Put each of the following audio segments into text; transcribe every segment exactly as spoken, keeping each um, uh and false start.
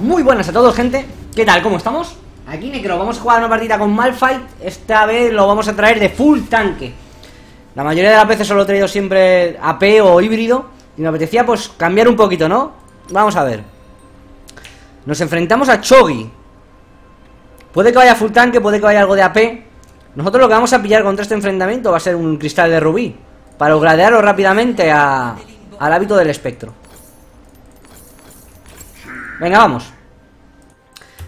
Muy buenas a todos, gente. ¿Qué tal? ¿Cómo estamos? Aquí Nekro, vamos a jugar una partida con Malphite. Esta vez lo vamos a traer de full tanque. La mayoría de las veces solo he traído siempre A P o híbrido. Y me apetecía pues cambiar un poquito, ¿no? Vamos a ver. Nos enfrentamos a Chovy. Puede que vaya full tanque, puede que vaya algo de A P. Nosotros lo que vamos a pillar contra este enfrentamiento va a ser un cristal de rubí, para upgradearlo rápidamente a, al hábito del espectro. Venga, vamos.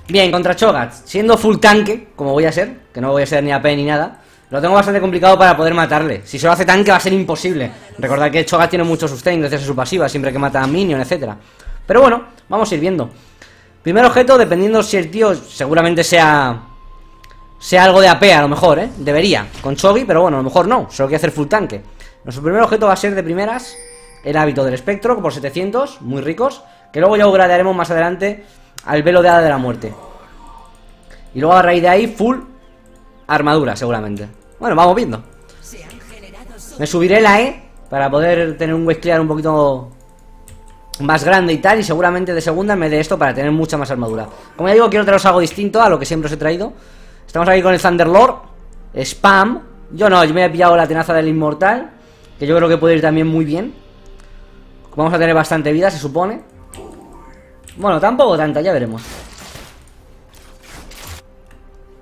Bien, contra Cho'Gath, siendo full tanque, como voy a ser, que no voy a ser ni A P ni nada, lo tengo bastante complicado para poder matarle. Si solo hace tanque va a ser imposible. Recordad que Cho'Gath tiene mucho sustain gracias a su pasiva, siempre que mata a minion, etcétera. Pero bueno, vamos a ir viendo. Primer objeto, dependiendo si el tío seguramente sea sea algo de A P, a lo mejor, ¿eh? Debería, con Chovy, pero bueno, a lo mejor no, solo quiere hacer full tanque. Nuestro primer objeto va a ser de primeras el hábito del espectro, por setecientos, muy ricos, que luego ya upgradearemos más adelante al velo de hada de la muerte. Y luego a raíz de ahí, full armadura, seguramente. Bueno, vamos viendo. Me subiré la E para poder tener un wave clear un poquito más grande y tal. Y seguramente de segunda me dé esto para tener mucha más armadura. Como ya digo, quiero traeros algo distinto a lo que siempre os he traído. Estamos aquí con el Thunderlord. Spam. Yo no, yo me he pillado la tenaza del inmortal, que yo creo que puede ir también muy bien. Vamos a tener bastante vida, se supone. Bueno, tampoco tanta, ya veremos.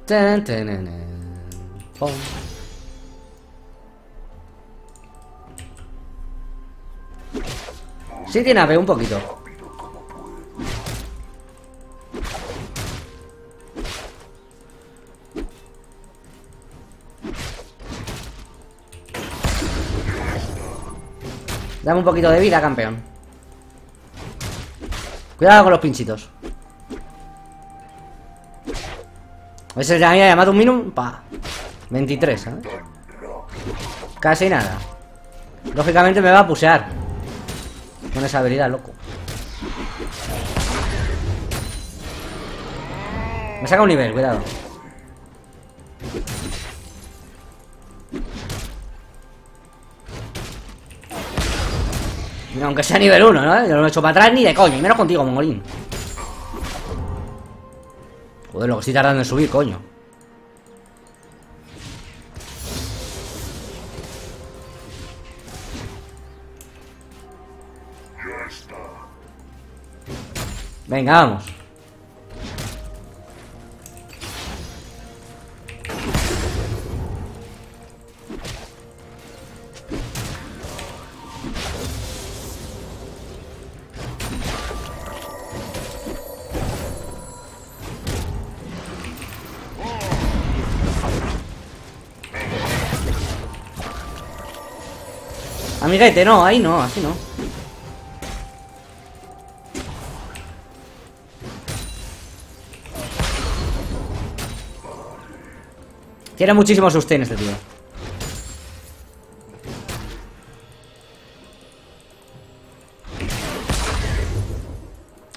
Tan, tan, tan, tan. Sí tiene A P, un poquito. Dame un poquito de vida, campeón. Cuidado con los pinchitos. Ese ya había llamado un minimum. Pa. veintitrés, ¿sabes? Casi nada. Lógicamente me va a pusear con esa habilidad, loco. Me saca un nivel, cuidado. Aunque sea nivel uno, ¿no? Yo no lo he hecho para atrás ni de coño. Y menos contigo, mongolín. Joder, lo que estoy tardando en subir, coño. Venga, vamos. Amiguete, no, ahí no, así no. Tiene muchísimo sustain este tío.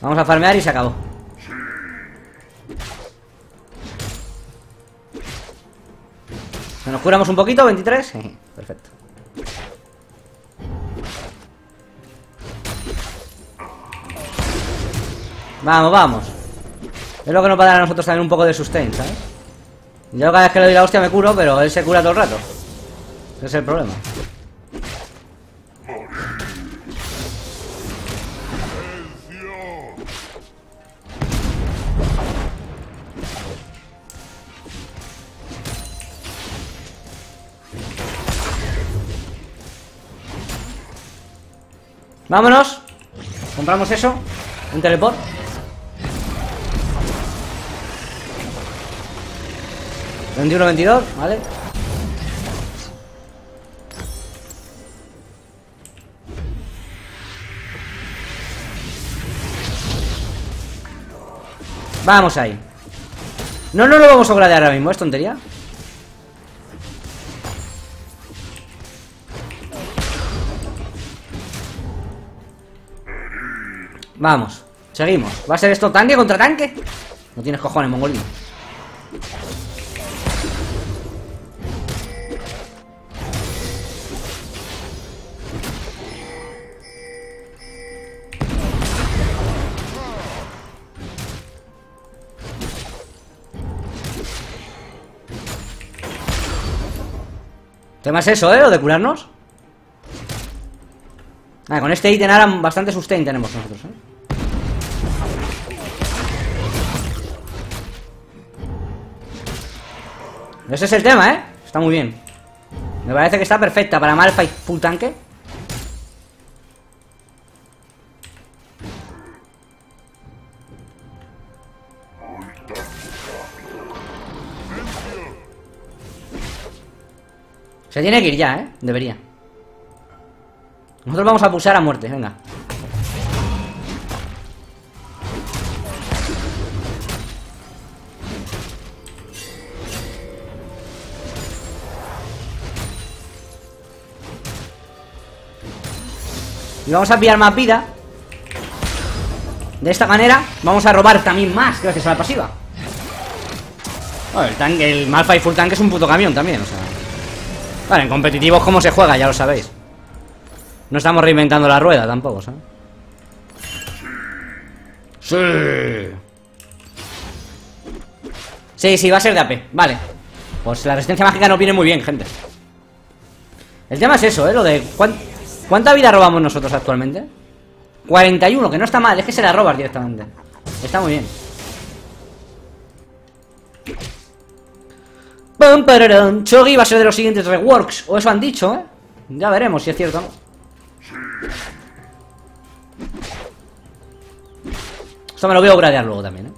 Vamos a farmear y se acabó. Nos curamos un poquito, veintitrés. Perfecto. Vamos, vamos. Es lo que nos va a dar a nosotros también un poco de sustain, ¿sabes? Yo cada vez que le doy la hostia me curo, pero él se cura todo el rato. Ese es el problema. Vámonos. Compramos eso. Un teleport. veintiuno veintidós, ¿vale? Vamos ahí. No, no lo vamos a gradear ahora mismo, ¿es tontería? Vamos, seguimos. ¿Va a ser esto tanque contra tanque? No tienes cojones, mongolino. Tema es eso, ¿eh? Lo de curarnos. Vale, con este ítem ahora bastante sustain tenemos nosotros, ¿eh? Ese es el tema, ¿eh? Está muy bien. Me parece que está perfecta para Malphite full tanque. Se tiene que ir ya, ¿eh? Debería. Nosotros vamos a pulsar a muerte, venga. Y vamos a pillar más vida. De esta manera vamos a robar también más gracias a la pasiva. Bueno, el tanque, el Malphite full tanque es un puto camión también, o sea. Vale, en competitivos cómo se juega, ya lo sabéis. No estamos reinventando la rueda tampoco, ¿sabes? Sí. Sí, sí, va a ser de A P, vale. Pues la resistencia mágica no viene muy bien, gente. El tema es eso, ¿eh? Lo de... ¿Cuánta vida robamos nosotros actualmente? cuarenta y uno, que no está mal, es que se la robas directamente. Está muy bien. ¡Pum, pararán! Cho'Gath va a ser de los siguientes reworks, o eso han dicho, ¿eh? Ya veremos si es cierto o no. Esto me lo voy a upgradear luego también, ¿eh?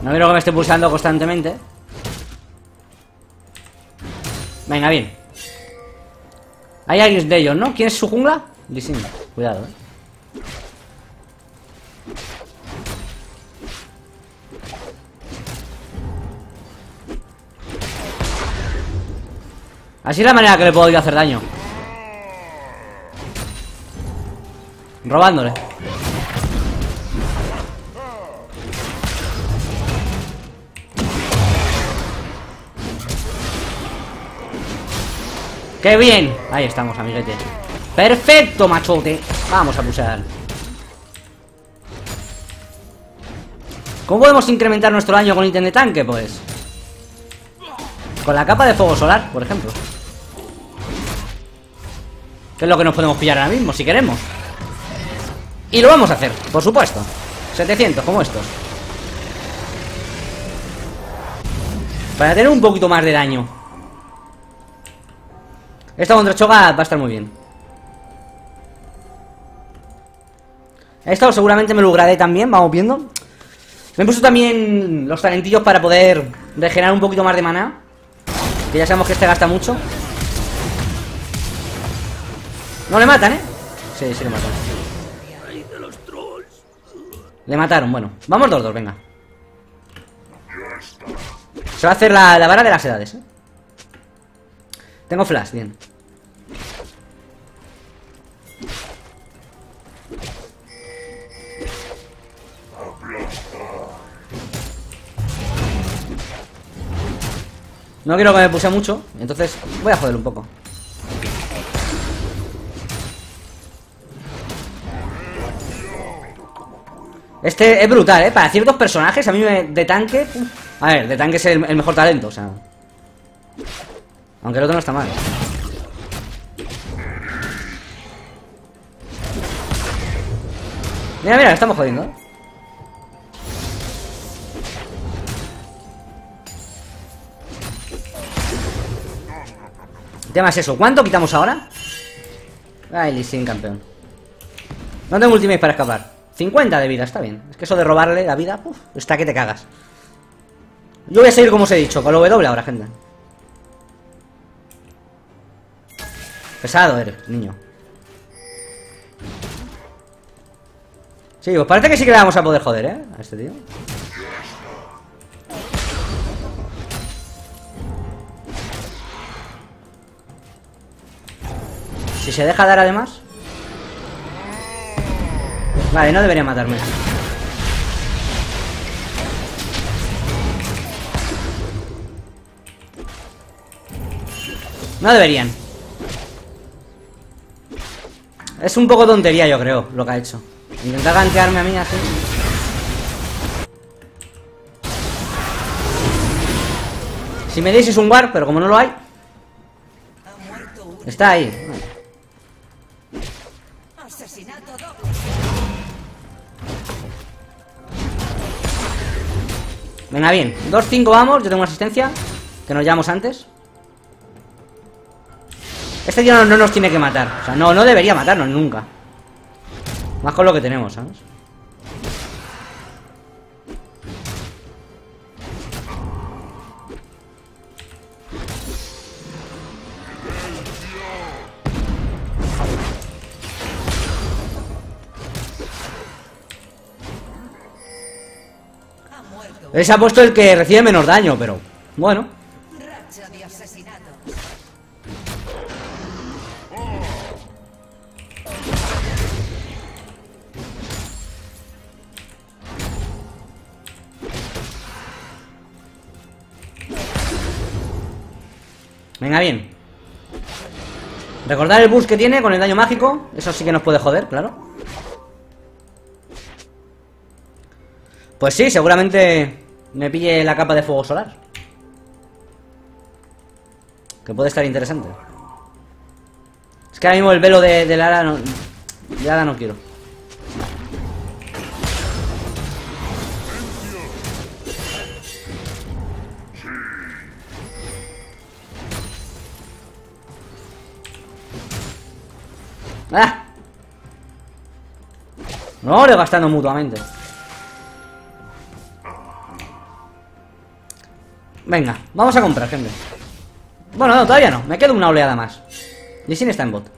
No quiero que me esté pulsando constantemente. Venga, bien. Hay alguien de ellos, ¿no? ¿Quién es su jungla? Lee Sin. Cuidado, eh. Así es la manera que le puedo ir a hacer daño. Robándole. ¡Qué bien! Ahí estamos, amiguete. ¡Perfecto, machote! Vamos a pulsar. ¿Cómo podemos incrementar nuestro daño con ítem de tanque, pues? Con la capa de fuego solar, por ejemplo. Que es lo que nos podemos pillar ahora mismo, si queremos. Y lo vamos a hacer, por supuesto. setecientos, como estos. Para tener un poquito más de daño. Esta contra Cho'Gath va a estar muy bien. Esta seguramente me lo grabé también, vamos viendo. Me he puesto también los talentillos para poder regenerar un poquito más de maná. Que ya sabemos que este gasta mucho. No le matan, ¿eh? Sí, sí le matan. Le mataron, bueno. Vamos dos dos, venga. Se va a hacer la, la vara de las edades, ¿eh? Tengo flash, bien. No quiero que me puse mucho, entonces voy a joder un poco. Este es brutal, ¿eh? Para ciertos personajes, a mí me, de tanque... Uh, a ver, de tanque es el, el mejor talento, o sea... Aunque el otro no está mal. Mira, mira, estamos jodiendo, ¿eh? El tema es eso. ¿Cuánto quitamos ahora? Ay, Lee Sin, campeón. No tengo ultimate para escapar. cincuenta de vida, está bien. Es que eso de robarle la vida, uf, está que te cagas. Yo voy a seguir como os he dicho, con la W ahora, gente. Pesado eres, niño. Sí, pues parece que sí que le vamos a poder joder, ¿eh? A este tío. Si se deja dar además. Vale, no debería matarme. No deberían. Es un poco tontería, yo creo, lo que ha hecho. Intentar gankearme a mí así. Si me deis es un war, pero como no lo hay. Está ahí. Venga, bien. dos cinco vamos. Yo tengo una asistencia. Que nos llevamos antes. Este tío no, no nos tiene que matar. O sea, no, no debería matarnos nunca. Más con lo que tenemos, ¿sabes? Él se ha puesto el que recibe menos daño, pero bueno. Venga, bien. Recordar el boost que tiene con el daño mágico. Eso sí que nos puede joder, claro. Pues sí, seguramente me pille la capa de fuego solar. Que puede estar interesante. Es que ahora mismo el velo de, de Lara no... De Lara no quiero. ¡Ah! No lo estoy gastando mutuamente. Venga, vamos a comprar, gente. Bueno, no, todavía no. Me queda una oleada más. Lee Sin está en bot.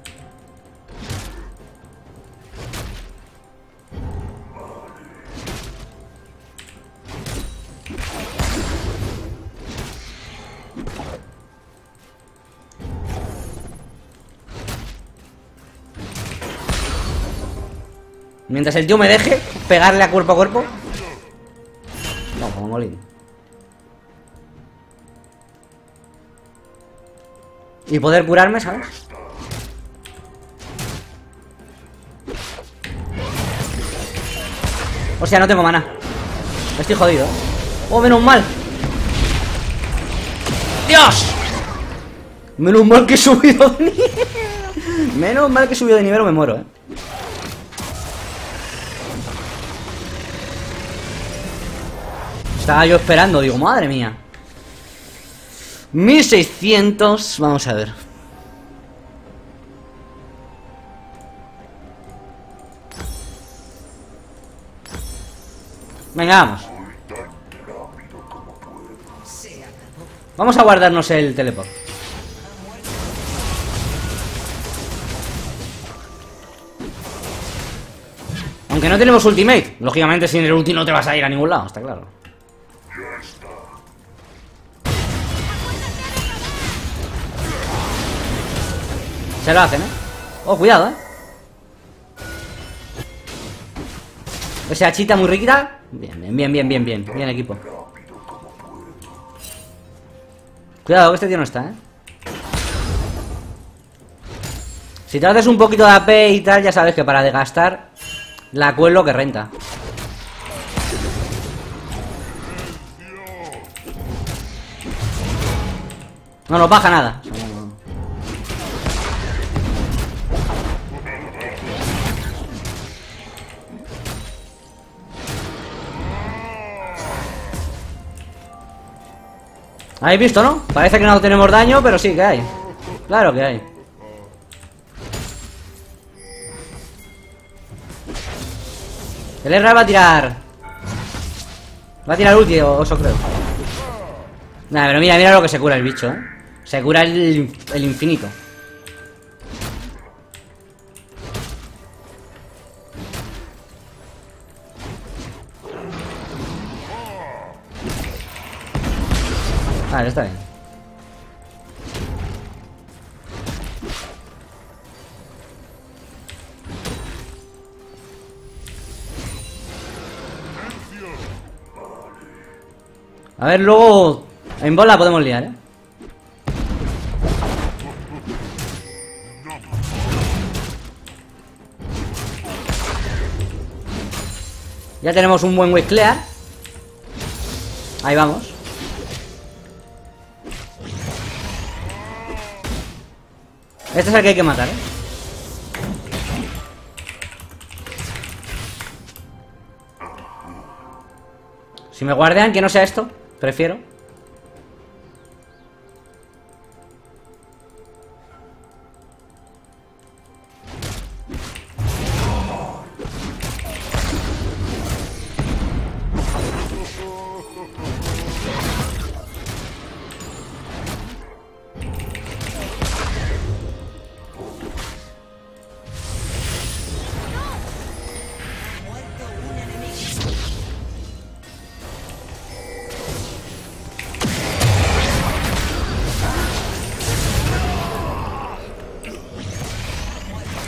Mientras el tío me deje pegarle a cuerpo a cuerpo. No, como molín. Y poder curarme, ¿sabes? O sea, no tengo maná. Estoy jodido. ¡Oh, menos mal! ¡Dios! Menos mal que he subido de nivel. Menos mal que he subido de nivel o me muero, ¿eh? Estaba yo esperando, digo, madre mía. mil seiscientos, vamos a ver. Venga, vamos. Vamos a guardarnos el teleport. Aunque no tenemos ultimate. Lógicamente sin el ulti no te vas a ir a ningún lado, está claro. Se lo hacen, ¿eh? Oh, cuidado, ¿eh? O sea, chita muy riquita. Bien, bien, bien, bien, bien, bien. Bien, equipo. Cuidado, que este tío no está, ¿eh? Si te haces un poquito de A P y tal, ya sabes que para desgastar la Q es lo que renta. No nos baja nada. ¿Habéis visto, no? Parece que no tenemos daño, pero sí que hay. Claro que hay. El R va a tirar. Va a tirar ulti, o eso creo. Nah, pero mira, mira lo que se cura el bicho, ¿eh? Se cura el, el infinito. Vale, está bien. A ver, luego en bola podemos liar, ¿eh? Ya tenemos un buen wave clear. Ahí vamos. Este es el que hay que matar, ¿eh? Si me guardean, que no sea esto. Prefiero.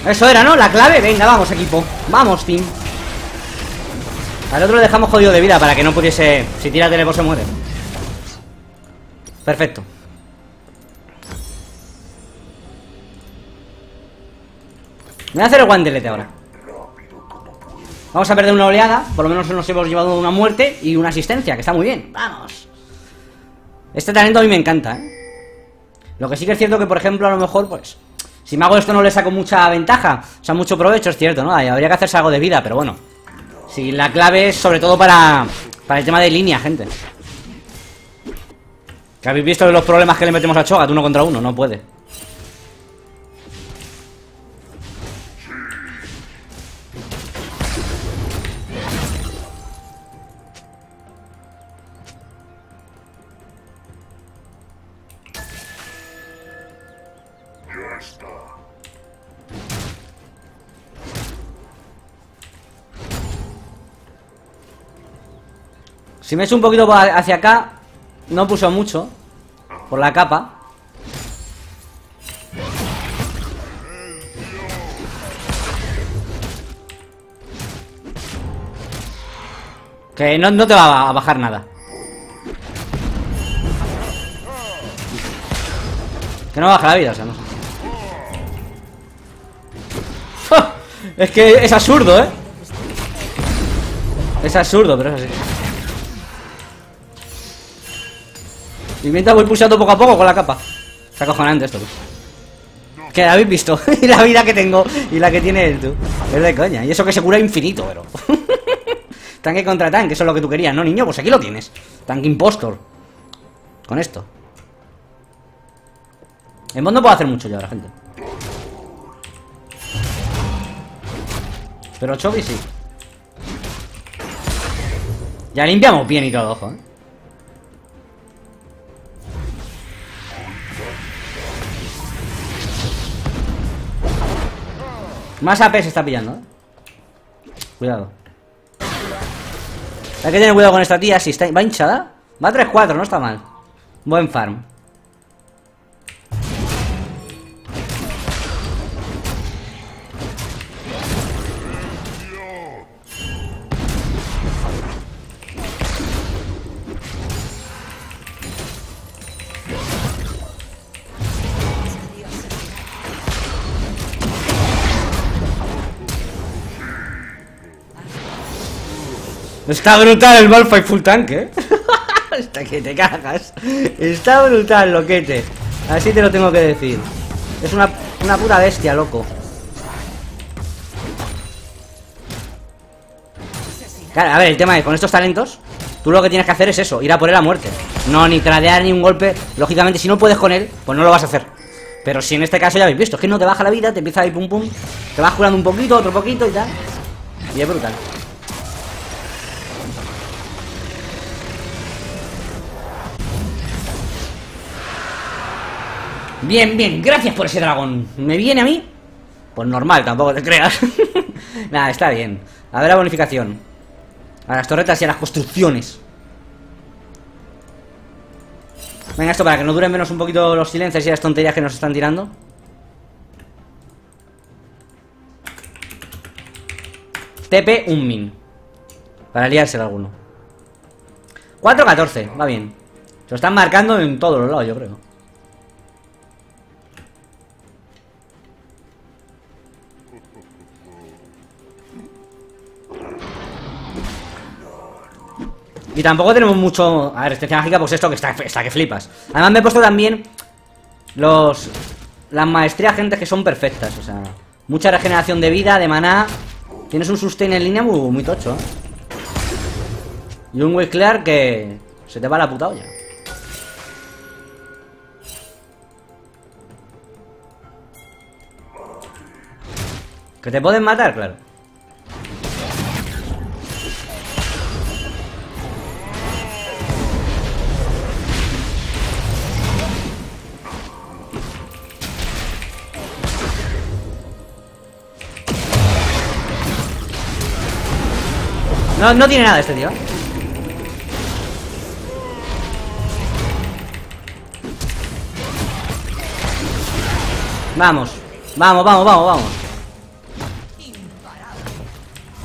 Eso era, ¿no? La clave. Venga, vamos, equipo. Vamos, team. Al otro le dejamos jodido de vida para que no pudiese... Si tira teleport se muere. Perfecto. Me voy a hacer el guantelete ahora. Vamos a perder una oleada. Por lo menos nos hemos llevado una muerte y una asistencia, que está muy bien. Vamos. Este talento a mí me encanta, ¿eh? Lo que sí que es cierto que, por ejemplo, a lo mejor, pues... Si me hago esto no le saco mucha ventaja. O sea, mucho provecho, es cierto, ¿no? Habría que hacerse algo de vida, pero bueno. Si sí, la clave es sobre todo para, para el tema de línea, gente. Que habéis visto los problemas que le metemos a Cho'Gath. Uno contra uno, no puede. Si me echo un poquito hacia acá, no puso mucho por la capa. Que no, no te va a bajar nada. Que no baja la vida, o sea, no sé. Es que es absurdo, ¿eh? Es absurdo, pero es así. Y mientras voy pulsando poco a poco con la capa. Está acojonante esto, tú. Que la habéis visto. Y la vida que tengo. Y la que tiene él, tú. Es de coña. Y eso que se cura infinito, pero. Tanque contra tanque, eso es lo que tú querías, ¿no, niño? Pues aquí lo tienes. Tanque impostor. Con esto. En bot no puedo hacer mucho yo ahora, gente. Pero Chovy sí. Ya limpiamos bien y todo, ojo, ¿eh? Más A P se está pillando, ¿eh? Cuidado. Hay que tener cuidado con esta tía. Si está... va hinchada. Va tres cuatro, no está mal. Buen farm. Está brutal el Malphite full tanque, ¿eh? Hasta que te cagas. Está brutal, loquete. Así te lo tengo que decir. Es una, una puta bestia, loco. Claro, a ver, el tema es, con estos talentos tú lo que tienes que hacer es eso, ir a por él a muerte. No, ni tradear ni un golpe. Lógicamente, si no puedes con él, pues no lo vas a hacer. Pero si en este caso ya habéis visto, es que no te baja la vida. Te empieza a ir pum pum. Te vas curando un poquito, otro poquito y tal. Y es brutal. Bien, bien, gracias por ese dragón. ¿Me viene a mí? Pues normal, tampoco te creas. Nada, está bien. A ver la bonificación. A las torretas y a las construcciones. Venga, esto para que no duren menos un poquito los silencios y las tonterías que nos están tirando. T P un min. Para liárselo a alguno. cuatro catorce, va bien. Se lo están marcando en todos los lados, yo creo. Y tampoco tenemos mucho... A ver, resistencia mágica, pues esto que está, está que flipas. Además me he puesto también los... Las maestrías, gente, que son perfectas. O sea, mucha regeneración de vida, de maná. Tienes un sustain en línea muy, muy tocho, ¿eh? Y un Will Clear que... Se te va la puta olla. Que te pueden matar, claro. No, no tiene nada este tío. Vamos, vamos, vamos, vamos, vamos.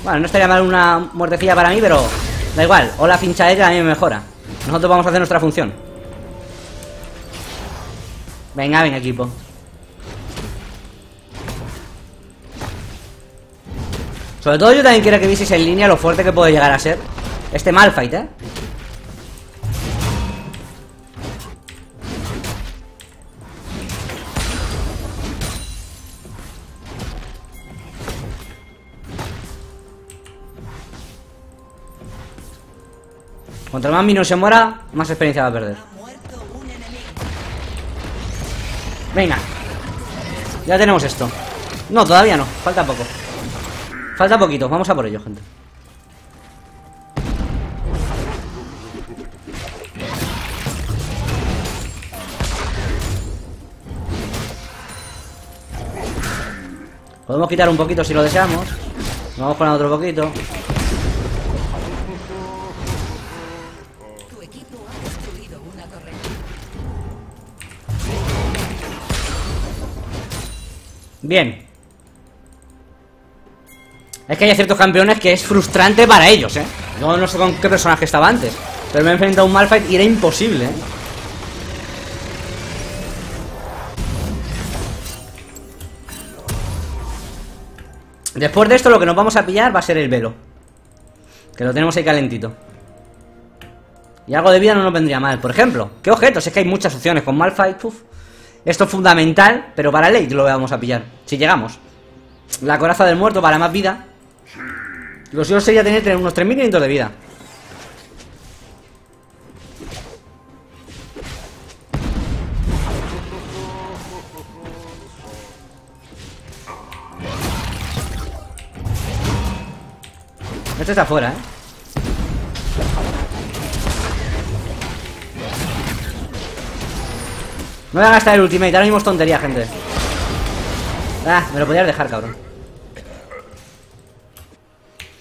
Bueno, no estaría mal una muertecilla para mí, pero da igual. O la fincha ella a mí me mejora. Nosotros vamos a hacer nuestra función. Venga, venga, equipo. Sobre todo yo también quiero que vieseis en línea lo fuerte que puede llegar a ser este Malphite, ¿eh? Cuanto más minions se muera, más experiencia va a perder. Venga. Ya tenemos esto. No, todavía no, falta poco. Falta poquito, vamos a por ello, gente. Podemos quitar un poquito si lo deseamos. Vamos con otro poquito. Tu equipo ha destruido una torre. Bien. Es que hay ciertos campeones que es frustrante para ellos, ¿eh? Yo no sé con qué personaje estaba antes, pero me he enfrentado a un Malphite y era imposible, ¿eh? Después de esto lo que nos vamos a pillar va a ser el velo, que lo tenemos ahí calentito. Y algo de vida no nos vendría mal. Por ejemplo, ¿qué objetos? Es que hay muchas opciones con Malphite. Uf. Esto es fundamental, pero para late lo vamos a pillar, si llegamos. La coraza del muerto para más vida. Lo suyo sería tener, tener unos tres mil quinientos de vida. Este está fuera, ¿eh? No voy a gastar el ultimate, ahora mismo es tontería, gente. Ah, me lo podías dejar, cabrón.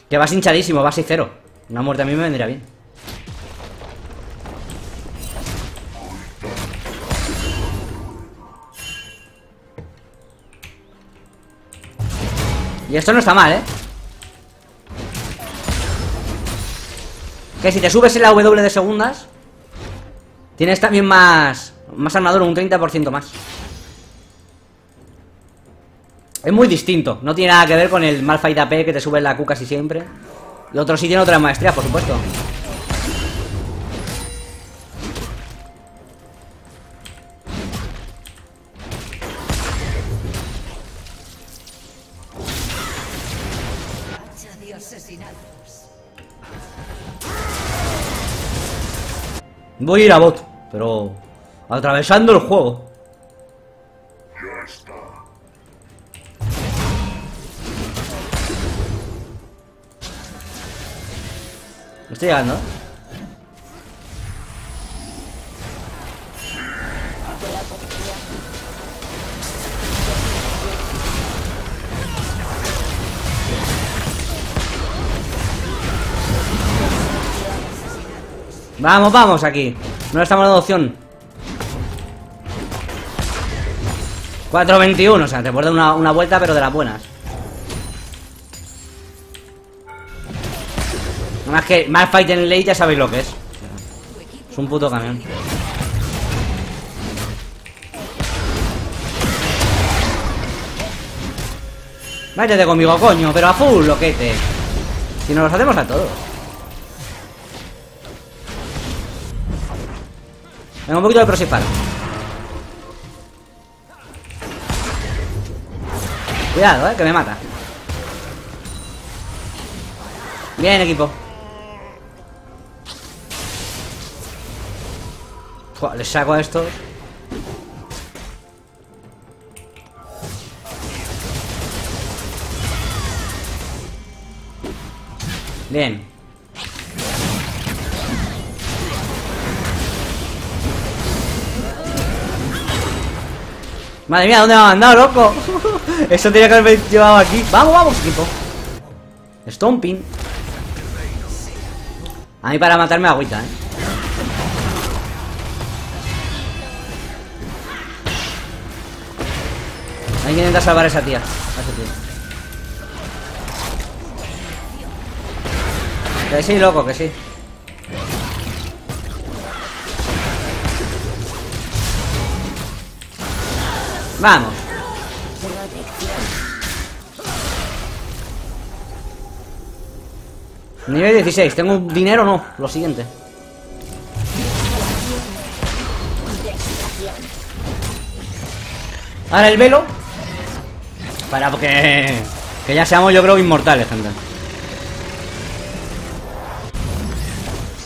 Que vas hinchadísimo, vas seis cero. Una muerte a mí me vendría bien. Y esto no está mal, ¿eh? Que si te subes en la W de segundas, tienes también más, más armadura, un treinta por ciento más. Es muy distinto, no tiene nada que ver con el Malphite A P que te sube la Q casi siempre. Y otros sí tienen otras maestrías, por supuesto. Voy a ir a bot, pero atravesando el juego. Estoy llegando. Vamos, vamos aquí. No le estamos dando opción. cuatro veintiuno, o sea, te puedes dar una, una vuelta, pero de las buenas. Más que más fight en late, ya sabéis lo que es. Es un puto camión. Métete conmigo, coño, pero a full, loquete. Si nos los hacemos a todos. Venga, un poquito de crossfire. Cuidado, eh, que me mata. Bien, equipo. Pua, les saco a estos. Bien. Madre mía, ¿dónde me ha mandado, loco? Eso tenía que haberme llevado aquí. Vamos, vamos, equipo. Stomping. A mí para matarme agüita, eh. Hay que intentar salvar a esa tía. A esa tía. Que sí, loco, que sí. Vamos. Nivel dieciséis. ¿Tengo dinero o no? Lo siguiente. Ahora el velo. Para porque... que ya seamos, yo creo, inmortales, gente.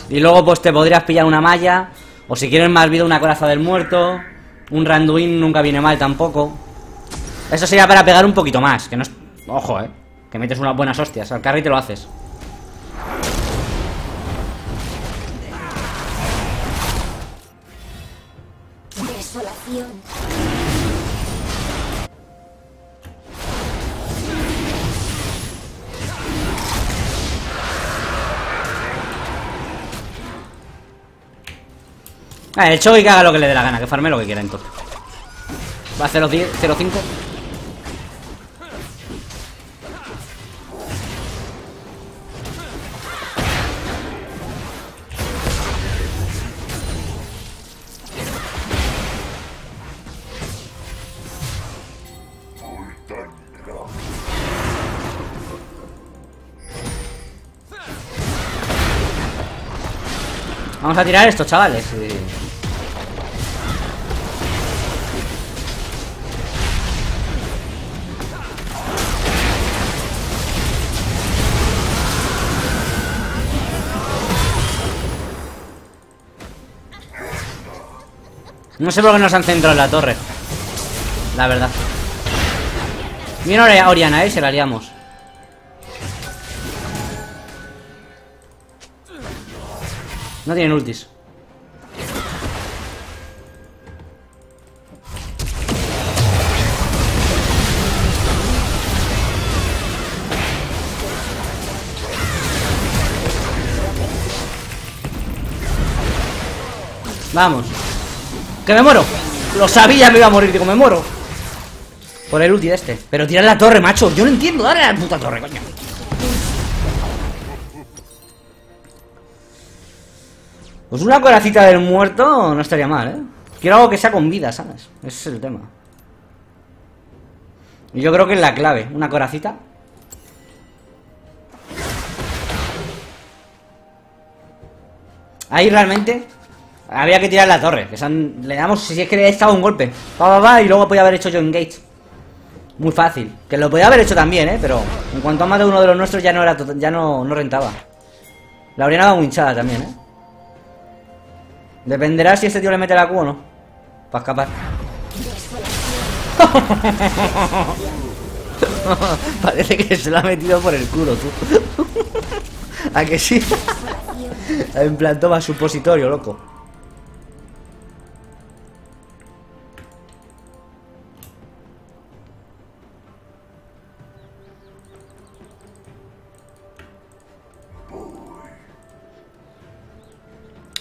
Y luego pues te podrías pillar una malla. O si quieres más vida, una coraza del muerto. Un randuín nunca viene mal tampoco. Eso sería para pegar un poquito más. Que no es... Ojo, eh. Que metes unas buenas hostias al carry y te lo haces. Desolación. Ah, el Chovy que haga lo que le dé la gana, que farme lo que quiera entonces. Va a cero diez, cero cinco. Vamos a tirar estos chavales. Y... no sé por qué nos han centrado en la torre, la verdad. Bien Orianna, eh, se la liamos. No tienen ultis. Vamos. ¡Que me muero! Lo sabía, me iba a morir, digo, me muero. Por el ulti de este. Pero tirar la torre, macho. Yo no entiendo. Dale a la puta torre, coño. Pues una coracita del muerto no estaría mal, ¿eh? Quiero algo que sea con vida, ¿sabes? Ese es el tema. Y yo creo que es la clave. Una coracita. Ahí realmente... había que tirar la torre, que se han... le damos, si es que le he estado un golpe, va, va, va, y luego podía haber hecho yo engage. Muy fácil, que lo podía haber hecho también, eh, pero en cuanto ha matado uno de los nuestros ya no era, ya no, no rentaba. La Orianna va muy hinchada también, eh. Dependerá si este tío le mete la Q o no, para escapar. Parece que se la ha metido por el culo, tú. ¿A que sí? En plan, toma supositorio, loco.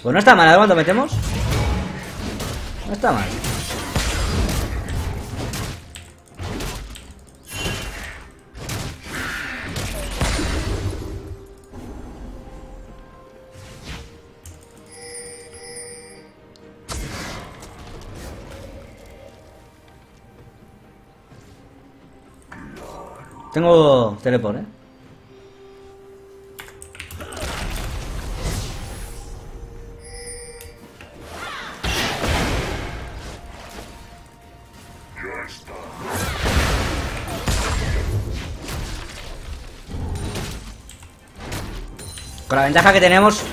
Pues no está mal, a ver cuánto metemos. No está mal. Tengo teleport, eh. Con la ventaja que tenemos,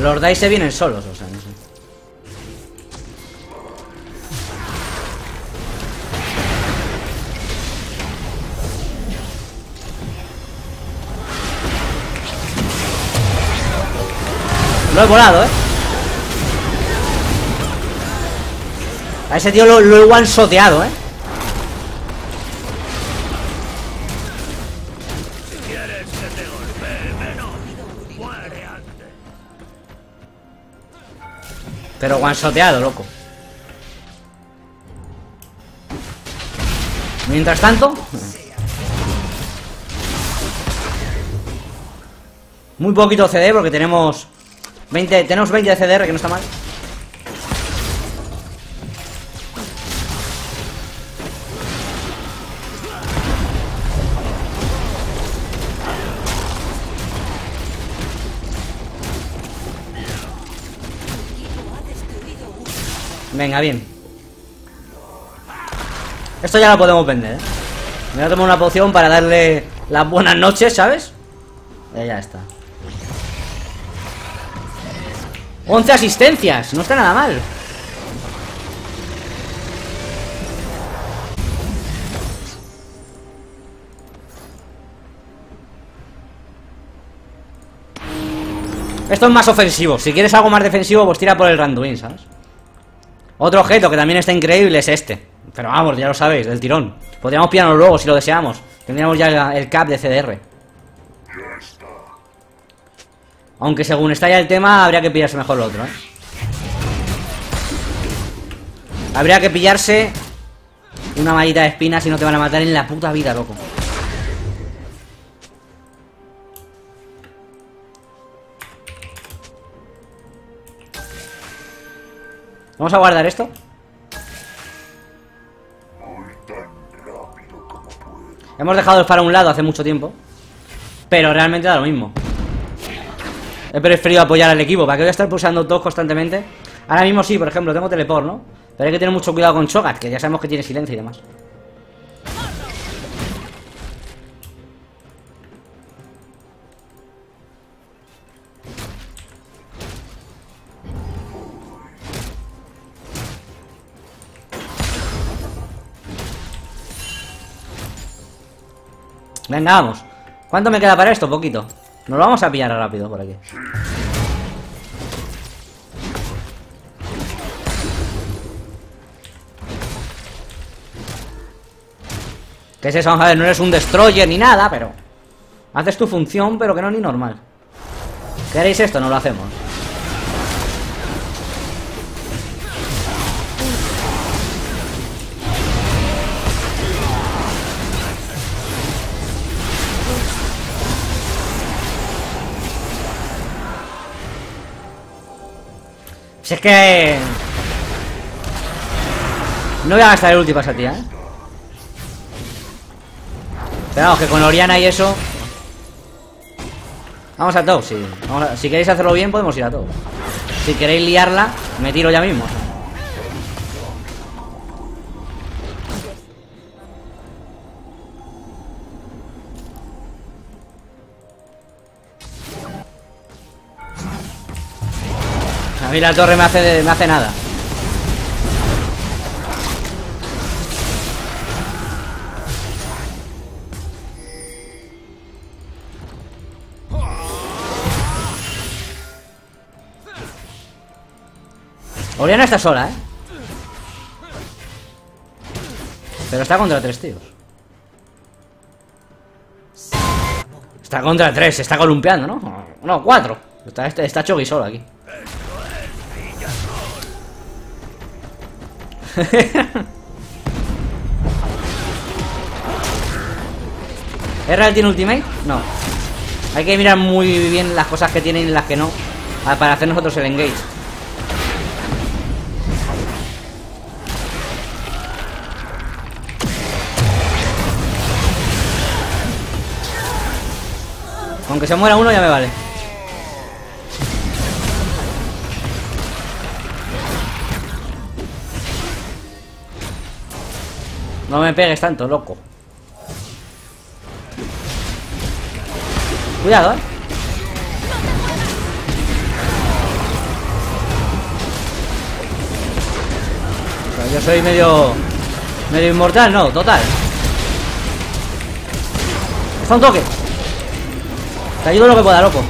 los Dais se vienen solos, o sea, no sé. Lo he volado, eh. A ese tío lo, lo he one-shoteado, eh. Pero one-shoteado, loco. Mientras tanto, muy poquito C D porque tenemos veinte, tenemos veinte de C D R, que no está mal. Venga, bien. Esto ya lo podemos vender, ¿eh? Me voy a tomar una poción para darle las buenas noches, ¿sabes? Y ya está. once asistencias, no está nada mal. Esto es más ofensivo. Si quieres algo más defensivo, pues tira por el Randuin, ¿sabes? Otro objeto que también está increíble es este. Pero vamos, ya lo sabéis, del tirón. Podríamos pillarlo luego si lo deseamos. Tendríamos ya el cap de C D R. Aunque según está ya el tema, habría que pillarse mejor lo otro, ¿eh? Habría que pillarse una mallita de espinas y no te van a matar en la puta vida, loco. Vamos a guardar esto. Hemos dejado el faro a un lado hace mucho tiempo, pero realmente da lo mismo. He preferido apoyar al equipo. ¿Para que voy a estar pulsando todos constantemente? Ahora mismo sí, por ejemplo, tengo teleport, ¿no? Pero hay que tener mucho cuidado con Cho'Gath, que ya sabemos que tiene silencio y demás. Venga, vamos. ¿Cuánto me queda para esto? Poquito. Nos lo vamos a pillar rápido por aquí. ¿Qué es eso? Vamos a ver, no eres un destroyer ni nada, pero haces tu función, pero que no ni normal. ¿Queréis esto? No lo hacemos. Si es que no voy a gastar el ulti para esa tía, ¿eh? Pero vamos, que con Orianna y eso, vamos a top, sí. Vamos a... Si queréis hacerlo bien, podemos ir a top. Si queréis liarla, me tiro ya mismo. A mí la torre me hace, de, me hace nada. Orianna está sola, ¿eh? Pero está contra tres tíos. Está contra tres, se está columpiando, ¿no? No, cuatro. Está, está, está Chovy solo aquí. ¿Es real tiene ultimate? No. Hay que mirar muy bien las cosas que tienen y las que no, para hacer nosotros el engage. Aunque se muera uno ya me vale. No me pegues tanto, loco. Cuidado, eh. yo soy medio... medio inmortal, no, total. Está un toque. Te ayudo lo que pueda, loco.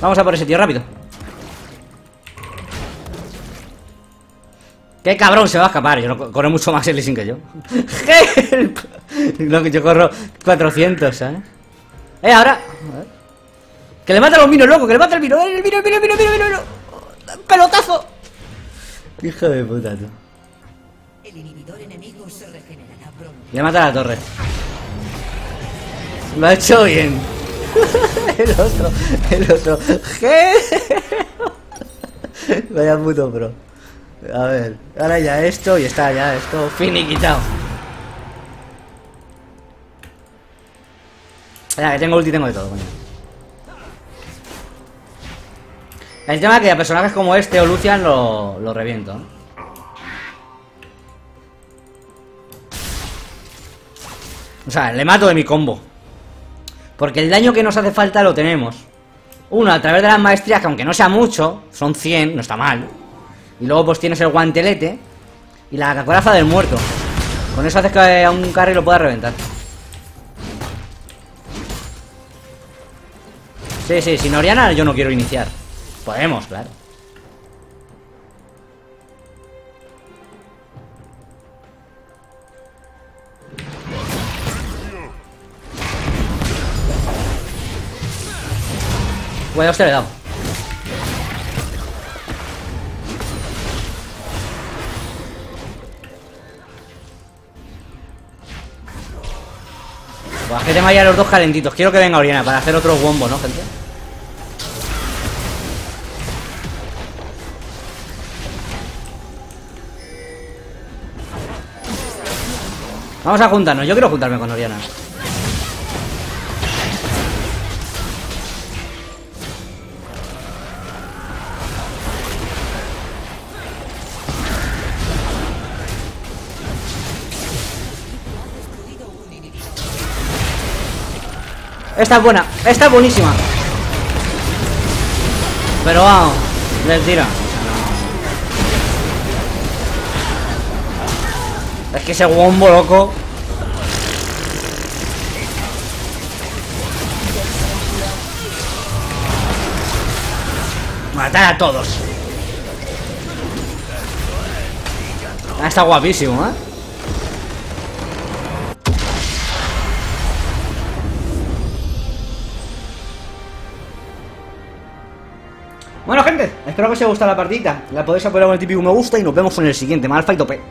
Vamos a por ese tío, rápido. ¡Qué cabrón se va a escapar! Yo no corro mucho más el Lee Sin que yo. ¡Help! No, que yo corro cuatrocientos, ¿sabes? ¡Eh, ahora! ¡Que le mata los minos, loco! ¡Que le mata el mino! ¡El mino, el mino, el mino, el mino! ¡Pelotazo! ¡Hijo de puta, tú! Ya mata a la torre. Lo ha hecho bien. El otro, el otro. Vaya puto pro. A ver, ahora ya esto y está ya esto finiquitado. Ya que tengo ulti, tengo de todo, coño. El tema es que a personajes como este o Lucian lo, lo reviento. O sea, le mato de mi combo. Porque el daño que nos hace falta lo tenemos. Uno, a través de las maestrías, que aunque no sea mucho, son cien, no está mal. Y luego pues tienes el guantelete y la coraza del muerto. Con eso haces que a un carry lo pueda reventar. Sí, sí, sin Orianna yo no quiero iniciar. Podemos, claro. Bueno, hostia, le he dado. Buah, es que tengo ya los dos calentitos. Quiero que venga Orianna para hacer otro bombo, ¿no, gente? Vamos a juntarnos. Yo quiero juntarme con Orianna. Esta es buena, esta es buenísima. Pero vamos, les tira. Es que ese wombo, loco. Matar a todos. Ah, está guapísimo, ¿eh? Bueno, gente, espero que os haya gustado la partida. La podéis apoyar con el típico me gusta y nos vemos en el siguiente Malphite.